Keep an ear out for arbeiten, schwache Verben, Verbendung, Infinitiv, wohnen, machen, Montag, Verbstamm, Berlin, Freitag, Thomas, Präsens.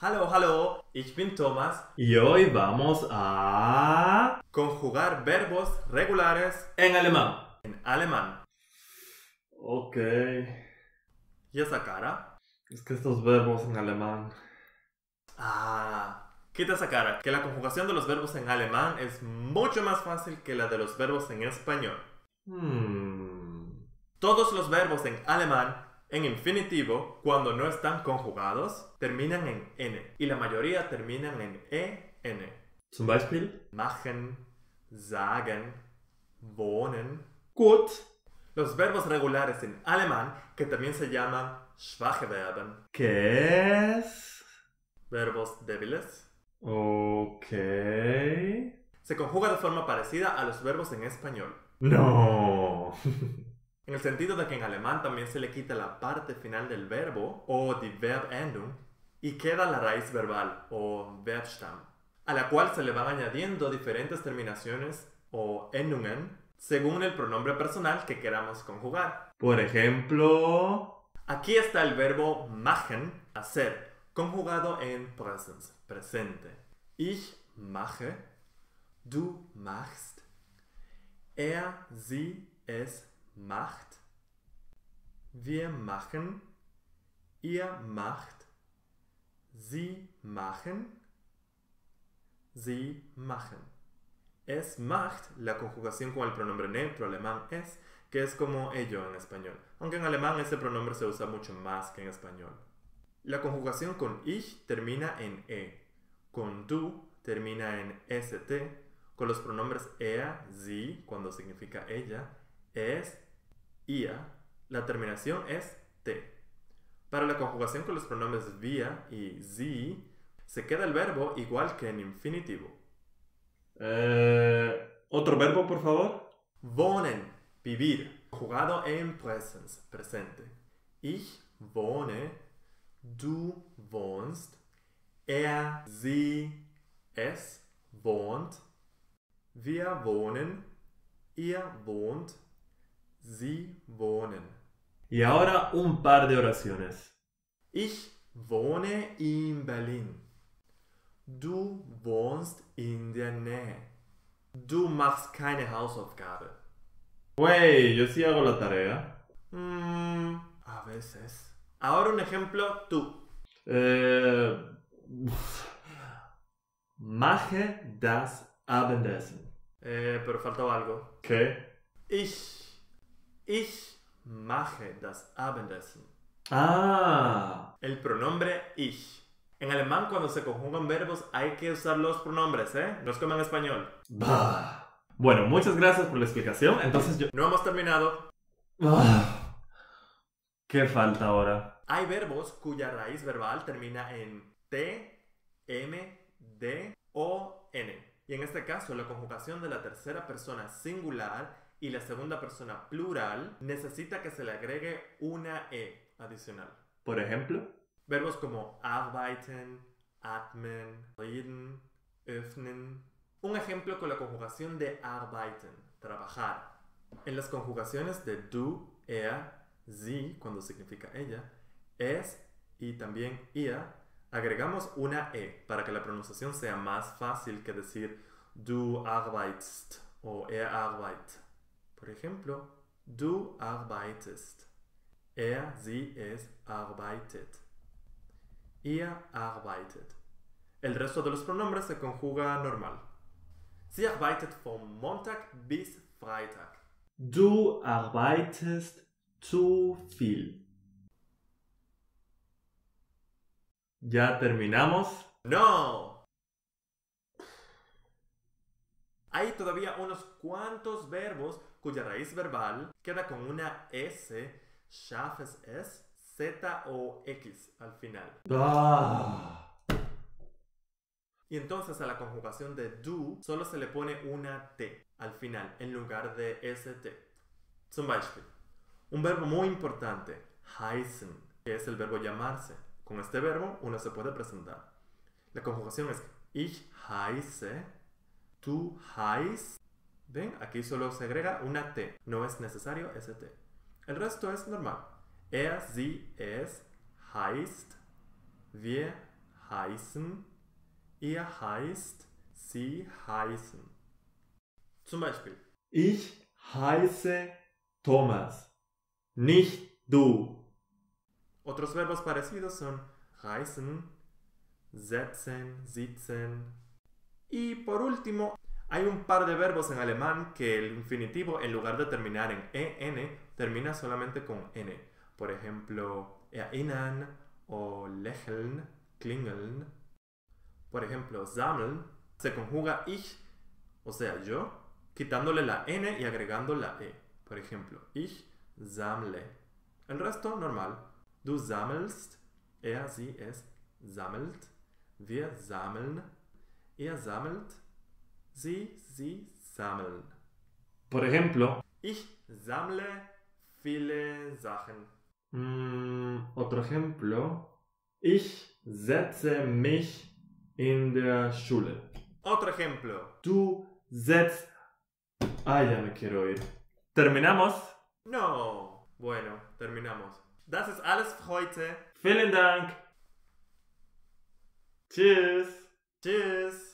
Hallo, hallo, ich bin Thomas y hoy vamos a conjugar verbos regulares en alemán. Ok. ¿Y esa cara? Es que estos verbos en alemán... Quita esa cara, que la conjugación de los verbos en alemán es mucho más fácil que la de los verbos en español. Todos los verbos en alemán en infinitivo, cuando no están conjugados, terminan en N. Y la mayoría terminan en EN. Zum Beispiel: machen, sagen, wohnen. Gut. Los verbos regulares en alemán, que también se llaman schwache Verben. ¿Qué es? Verbos débiles. Ok. Se conjuga de forma parecida a los verbos en español. No. En el sentido de que en alemán también se le quita la parte final del verbo, o die Verbendung, y queda la raíz verbal, o Verbstamm, a la cual se le van añadiendo diferentes terminaciones o endungen, según el pronombre personal que queramos conjugar. Por ejemplo... Aquí está el verbo machen, hacer, conjugado en Präsens, presente. Ich mache, du machst, er, sie, es macht, wir machen, ihr macht, sie machen. Es macht, la conjugación con el pronombre neutro alemán es, que es como ello en español, aunque en alemán ese pronombre se usa mucho más que en español. La conjugación con ich termina en e, con du termina en st, con los pronombres er, sie, cuando significa ella, es, ia, la terminación es te. Para la conjugación con los pronombres wir y sie, se queda el verbo igual que en infinitivo. ¿Otro verbo, por favor? Wohnen, vivir, conjugado en Präsens, presente. Ich wohne, du wohnst, er, sie, es wohnt, wir wohnen, ihr wohnt, sie wohnen. Y ahora un par de oraciones. Ich wohne in Berlin. Du wohnst in der Nähe. Du machst keine Hausaufgabe. Güey, yo sí hago la tarea. A veces. Ahora un ejemplo, tú. Mache das Abendessen. Pero faltó algo. ¿Qué? Ich mache das Abendessen. El pronombre ich. En alemán, cuando se conjugan verbos, hay que usar los pronombres, ¿eh? No es como en español. Bah. Bueno, muchas gracias por la explicación. Entonces yo... No hemos terminado. ¿Qué falta ahora? Hay verbos cuya raíz verbal termina en T, M, D o N. Y en este caso, la conjugación de la tercera persona singular y la segunda persona plural necesita que se le agregue una E adicional. Por ejemplo, verbos como arbeiten, atmen, reden, öffnen. Un ejemplo con la conjugación de arbeiten, trabajar. En las conjugaciones de du, er, sie, cuando significa ella, es y también ihr, agregamos una E para que la pronunciación sea más fácil que decir du arbeitest o er arbeitet. Por ejemplo, du arbeitest, er, sie, es arbeitet, ihr arbeitet. El resto de los pronombres se conjuga normal. Sie arbeitet vom Montag bis Freitag. Du arbeitest zu viel. ¿Ya terminamos? ¡No! Hay todavía unos cuantos verbos cuya raíz verbal queda con una S, scharfes S, Z o X al final. Y entonces a la conjugación de du solo se le pone una T al final en lugar de ST. Zum Beispiel, un verbo muy importante, heißen, que es el verbo llamarse. Con este verbo uno se puede presentar. La conjugación es ich heiße, du heißt. Ven, aquí solo se agrega una T. No es necesario ese T. El resto es normal. Er, sie, es, heißt, wir heißen, er heißt, sie heißen. Zum Beispiel: Ich heiße Thomas, nicht du. Otros verbos parecidos son heißen, setzen, sitzen. Y por último, hay un par de verbos en alemán que el infinitivo, en lugar de terminar en en, termina solamente con n. Por ejemplo, erinnern o lächeln, klingeln. Por ejemplo, sammeln se conjuga ich, o sea, yo, quitándole la n y agregando la e. Por ejemplo, ich sammle. El resto, normal. Du sammelst, er, sie, es sammelt. Wir sammeln, er sammelt. Sie sammeln. Por ejemplo, ich sammle viele Sachen. Otro ejemplo, ich setze mich in der Schule. Otro ejemplo, du setzt... ya me quiero ir. ¿Terminamos? No. Bueno, terminamos. Das ist alles für heute. Vielen Dank. Tschüss. Tschüss.